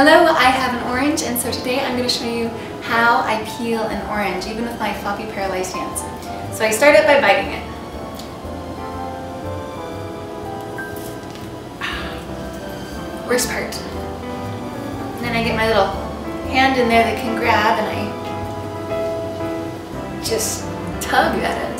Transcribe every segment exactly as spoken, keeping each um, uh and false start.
Hello, I have an orange, and so today I'm going to show you how I peel an orange, even with my floppy paralyzed hands. So I start out by biting it. Worst part. And then I get my little hand in there that can grab, and I just tug at it.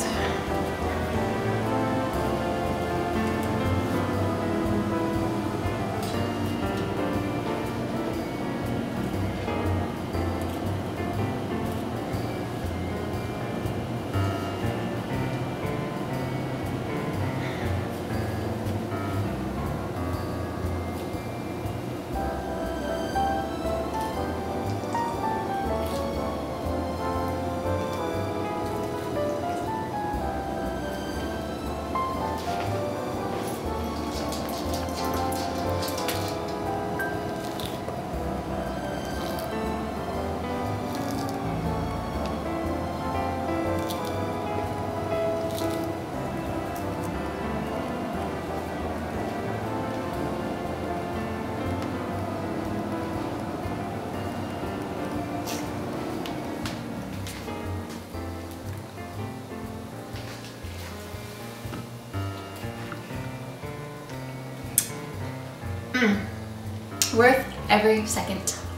Worth every second.